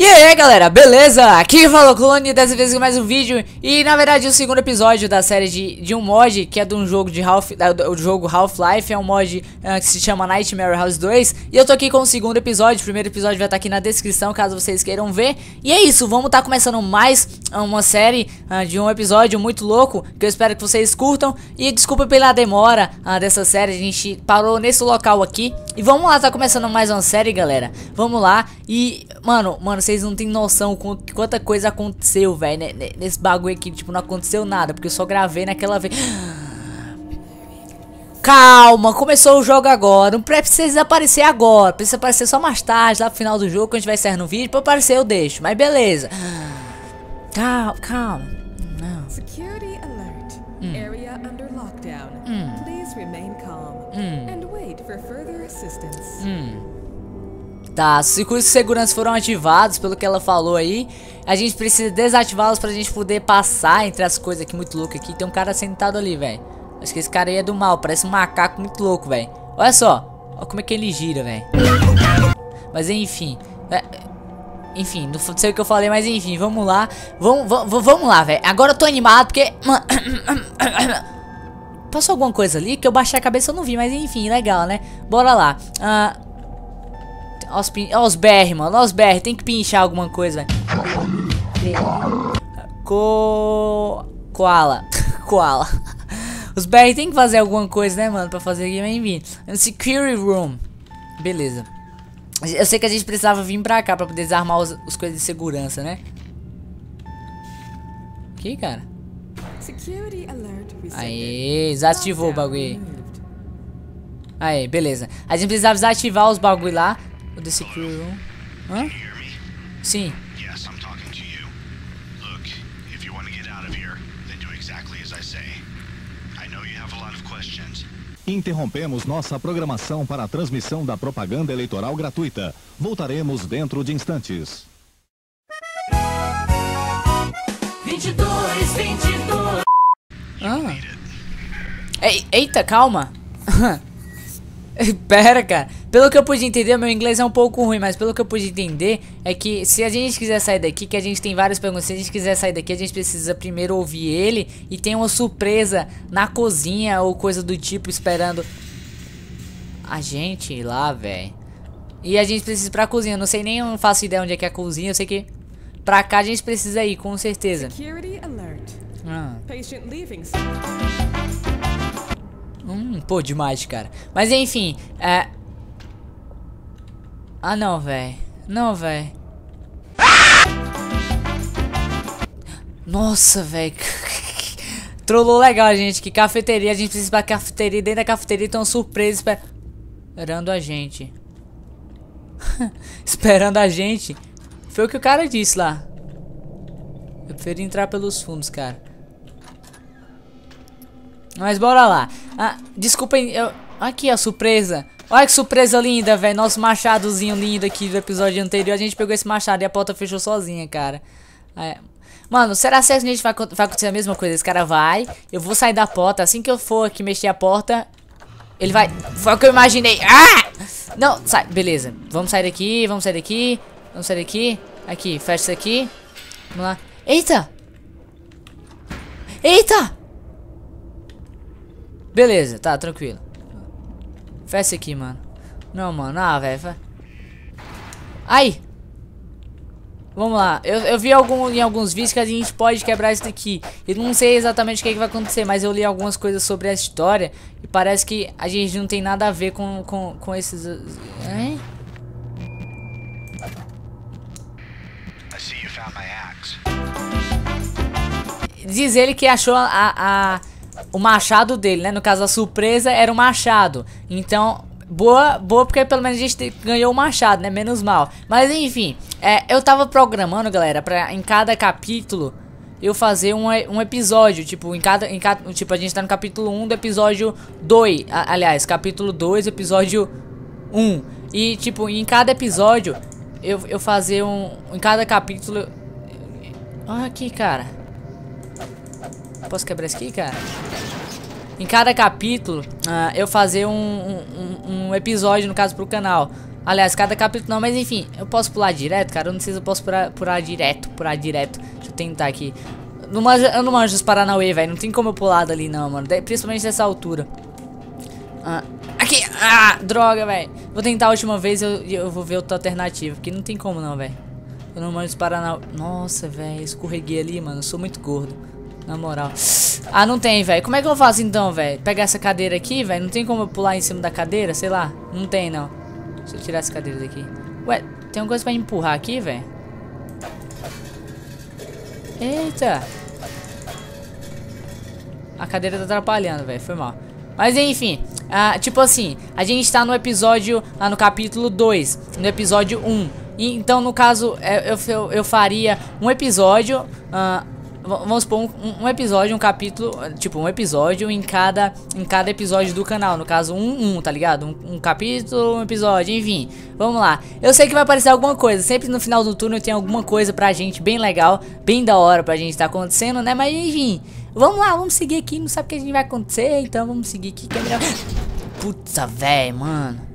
E aí galera, beleza? Aqui falou Clone, dessa vez mais um vídeo. E na verdade o segundo episódio da série de um mod que é de um jogo de Half-Life. É um mod que se chama Nightmare House 2. E eu tô aqui com o segundo episódio. O primeiro episódio vai estar aqui na descrição, caso vocês queiram ver. E é isso, vamos estar começando mais uma série de um episódio muito louco, que eu espero que vocês curtam. E desculpa pela demora dessa série, a gente parou nesse local aqui. E vamos lá, tá começando mais uma série galera. Vamos lá e... Mano, vocês não tem noção quanta coisa aconteceu, velho, nesse bagulho aqui. Tipo, não aconteceu nada, porque eu só gravei naquela vez. Calma, começou o jogo agora. Não precisa aparecer agora, precisa aparecer só mais tarde, lá pro final do jogo, quando a gente vai encerrar no vídeo. Pra aparecer eu deixo, mas beleza. Calma. Não. Security alert. Area under lockdown. Please remain calm and wait for further assistance. Tá, os circuitos de segurança foram ativados, pelo que ela falou aí. A gente precisa desativá-los pra gente poder passar entre as coisas aqui, muito louco aqui. Tem um cara sentado ali, velho. Acho que esse cara aí é do mal, parece um macaco muito louco, velho. Olha só, olha como é que ele gira, velho. Mas enfim, enfim, não sei o que eu falei, mas enfim, vamos lá. Vamos lá, velho. Agora eu tô animado porque... Passou alguma coisa ali que eu baixei a cabeça e eu não vi, mas enfim, legal, né? Bora lá. Olha os BR, mano. Olha os BR. Tem que pinchar alguma coisa, velho. Koala. Os BR tem que fazer alguma coisa, né, mano? Pra fazer aqui, enfim. Security Room. Beleza. Eu sei que a gente precisava vir pra cá pra poder desarmar os coisas de segurança, né? Que, cara? Aí, desativou o bagulho. Aí, beleza. A gente precisava desativar os bagulho lá. Desse crew. Hã? Sim. Interrompemos nossa programação para a transmissão da propaganda eleitoral gratuita. Voltaremos dentro de instantes. 22. Eita, calma. Pera, cara. Pelo que eu pude entender, meu inglês é um pouco ruim, mas pelo que eu pude entender é que se a gente quiser sair daqui, que a gente tem várias perguntas, se a gente quiser sair daqui, a gente precisa primeiro ouvir ele e tem uma surpresa na cozinha ou coisa do tipo esperando a gente ir lá, velho. E a gente precisa ir pra cozinha, eu não sei nem, eu não faço ideia onde é que é a cozinha, eu sei que pra cá a gente precisa ir, com certeza. Pô, demais, cara. Mas enfim, é... Ah, não, velho. Não, velho. Nossa, velho. Trollou legal, gente. Que cafeteria. A gente precisa ir pra cafeteria. Dentro da cafeteria tem uma surpresa esperando a gente. Esperando a gente. Foi o que o cara disse lá. Eu prefiro entrar pelos fundos, cara. Mas bora lá. Ah, desculpem. Aqui a surpresa. Olha que surpresa linda, velho. Nosso machadozinho lindo aqui do episódio anterior. A gente pegou esse machado e a porta fechou sozinha, cara. É. Mano, será que a gente vai acontecer a mesma coisa? Esse cara vai. Eu vou sair da porta. Assim que eu for aqui mexer a porta, ele vai... Foi o que eu imaginei. Ah! Não, sai. Beleza. Vamos sair daqui, vamos sair daqui. Vamos sair daqui. Aqui, fecha isso aqui. Vamos lá. Eita! Eita! Beleza, tá, tranquilo. Fecha aqui, mano. Não, mano. Ah, velho. Aí. Vamos lá. Eu vi em alguns vídeos que a gente pode quebrar isso daqui. Eu não sei exatamente o que é que vai acontecer, mas eu li algumas coisas sobre essa história. E parece que a gente não tem nada a ver com esses... Hein? Diz ele que achou o machado dele, né? No caso, a surpresa era o machado. Então, boa, porque pelo menos a gente ganhou o machado, né? Menos mal. Mas, enfim, eu tava programando, galera, pra em cada capítulo eu fazer um episódio. Tipo, tipo, a gente tá no capítulo 1 do episódio 2. Aliás, capítulo 2, episódio 1. E, tipo, em cada episódio eu fazer um... Em cada capítulo... Olha aqui, cara. Posso quebrar isso aqui, cara? Em cada capítulo, eu fazer um episódio, no caso, pro canal. Aliás, cada capítulo não, mas enfim, eu posso pular direto, cara? Eu não sei se eu posso pular direto. Deixa eu tentar aqui. Eu não manjo os Paranauê, velho. Não tem como eu pular dali, não, mano. Principalmente dessa altura. Aqui! Ah, droga, velho. Vou tentar a última vez e eu vou ver outra alternativa. Porque não tem como, não, velho. Eu não manjo os Paranauê. Nossa, velho. Escorreguei ali, mano. Eu sou muito gordo. Na moral. Ah, não tem, velho. Como é que eu faço então, velho? Pegar essa cadeira aqui, velho. Não tem como eu pular em cima da cadeira? Sei lá. Não tem, não. Deixa eu tirar essa cadeira daqui. Ué, tem uma coisa pra empurrar aqui, velho? Eita. A cadeira tá atrapalhando, velho. Foi mal. Mas enfim. Tipo assim, a gente tá no episódio... no capítulo 2. No episódio 1. E, então, no caso, eu faria um episódio... vamos supor, um capítulo, tipo, um episódio em cada episódio do canal. No caso, tá ligado? Um capítulo, um episódio, enfim. Vamos lá. Eu sei que vai aparecer alguma coisa. Sempre no final do turno tem alguma coisa pra gente bem legal, bem da hora pra gente tá acontecendo, né? Mas enfim, vamos lá, vamos seguir aqui. Não sabe o que a gente vai acontecer, então vamos seguir aqui que é melhor. Puta, véi, mano.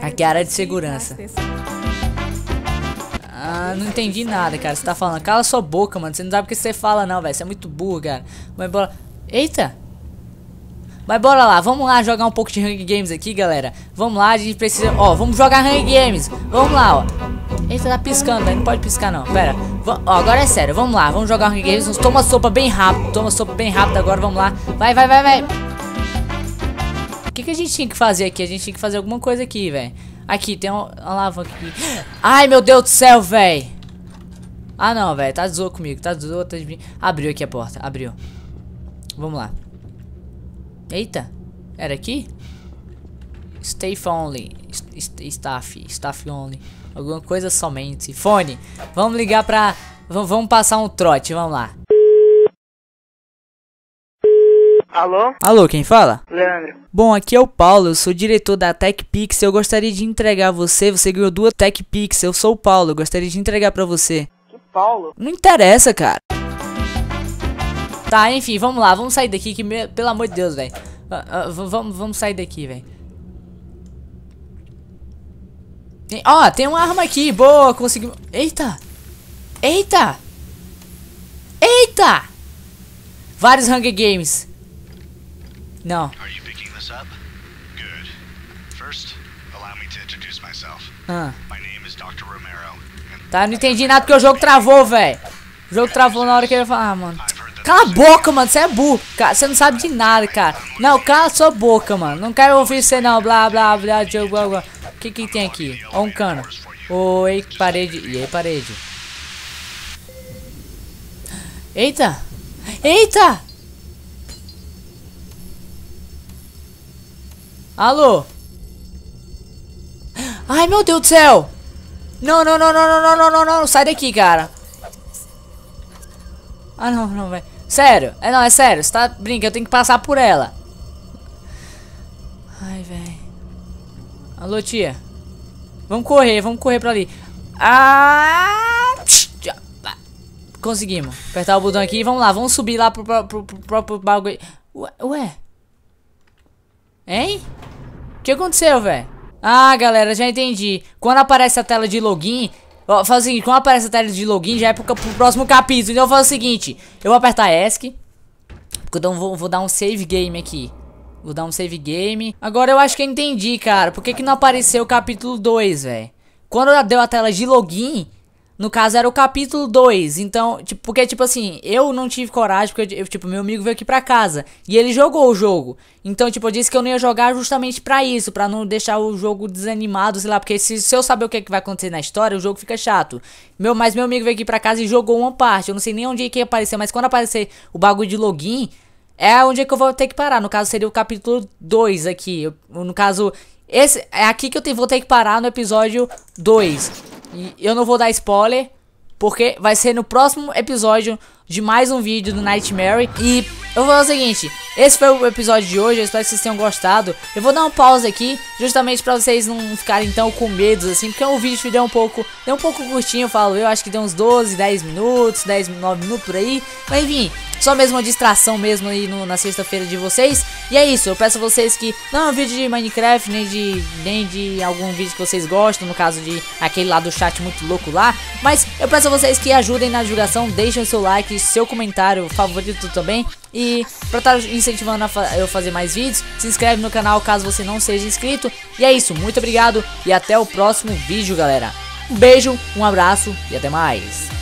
Aqui é a área de segurança. Não entendi nada, cara. Você tá falando. Cala sua boca, mano. Você não sabe o que você fala, não, velho. Você é muito burro, cara. Mas bora. Eita! Mas bora lá. Vamos lá jogar um pouco de Hunger Games aqui, galera. Vamos lá, a gente precisa. Ó, vamos jogar Hunger Games. Vamos lá, ó. Eita, tá piscando, velho. Não pode piscar, não. Pera. Ó, agora é sério. Vamos lá. Vamos jogar Hunger Games. Toma sopa bem rápido. Toma sopa bem rápido agora. Vamos lá. Vai, vai, vai, vai. O que a gente tinha que fazer aqui? A gente tinha que fazer alguma coisa aqui, velho. Aqui, tem uma alavanca aqui. Ai, meu Deus do céu, velho. Ah, não, velho. Tá zoando comigo. Tá zoando. Tá de... Abriu aqui a porta. Abriu. Vamos lá. Eita. Era aqui? Staff only. Staff only. Alguma coisa somente. Fone. Vamos ligar pra... Vamos passar um trote. Vamos lá. Alô? Alô, quem fala? Leandro. Bom, aqui é o Paulo, eu sou diretor da Tech Pix. Eu gostaria de entregar a você, você ganhou 2 Tech Pix. Eu sou o Paulo, eu gostaria de entregar pra você. Que Paulo? Não interessa, cara. Tá, enfim, vamos lá, vamos sair daqui que, pelo amor de Deus, velho. Vamos sair daqui, velho. Ó, tem uma arma aqui, boa, conseguimos. Eita! Eita! Eita! Vários Hunger Games. Não. Tá, não entendi nada porque o jogo travou, velho. O jogo travou na hora que eu ia falar, mano. Cala a boca, mano, você é burro, cara. Você não sabe de nada, cara. Não, cala a sua boca, mano. Não quero ouvir você não, blá, blá, blá, blá, blá. O que que tem aqui? Ó, um cano. Oi, parede. E aí, parede. Eita. Eita. Alô? Ai, meu Deus do céu! Não, não, não, não, não, não, não, não, não, sai daqui, cara. Ah, não, não, velho. Sério? É, não, é sério. Você tá brincando, eu tenho que passar por ela. Ai, velho. Alô, tia. Vamos correr pra ali. Ah! Conseguimos. Apertar o botão aqui e vamos lá, vamos subir lá pro próprio bagulho. Ué? Hein? O que aconteceu, velho? Ah, galera, já entendi. Quando aparece a tela de login, ó, faz o seguinte, quando aparece a tela de login já é pro próximo capítulo. Então eu faço o seguinte, eu vou apertar ESC, porque eu vou dar um save game aqui. Vou dar um save game. Agora eu acho que eu entendi, cara. Por que que não apareceu o capítulo 2, velho? Quando deu a tela de login, no caso era o capítulo 2. Então, tipo, porque tipo assim, eu não tive coragem. Porque tipo, meu amigo veio aqui pra casa e ele jogou o jogo. Então tipo, eu disse que eu não ia jogar justamente pra isso, pra não deixar o jogo desanimado, sei lá. Porque se eu saber o que vai acontecer na história, o jogo fica chato. Mas meu amigo veio aqui pra casa e jogou uma parte. Eu não sei nem onde é que ia aparecer, mas quando aparecer o bagulho de login, é onde é que eu vou ter que parar. No caso seria o capítulo 2 aqui. No caso, esse é aqui que eu vou ter que parar no episódio 2. E eu não vou dar spoiler, porque vai ser no próximo episódio de mais um vídeo do Nightmare. E eu vou falar o seguinte, esse foi o episódio de hoje, eu espero que vocês tenham gostado. Eu vou dar um pause aqui, justamente pra vocês não ficarem tão com medo, assim, porque é um vídeo que deu um pouco curtinho, eu falo, eu acho que deu uns 12, 10 minutos, 10, 9 minutos por aí. Mas enfim, só mesmo uma distração mesmo aí na sexta-feira de vocês. E é isso, eu peço a vocês que não é um vídeo de Minecraft, nem de algum vídeo que vocês gostam, no caso de aquele lá do chat muito louco lá. Mas eu peço a vocês que ajudem na divulgação, deixem seu like, seu comentário favorito também. E pra estar incentivando eu fazer mais vídeos, se inscreve no canal caso você não seja inscrito. E é isso, muito obrigado e até o próximo vídeo, galera. Um beijo, um abraço e até mais.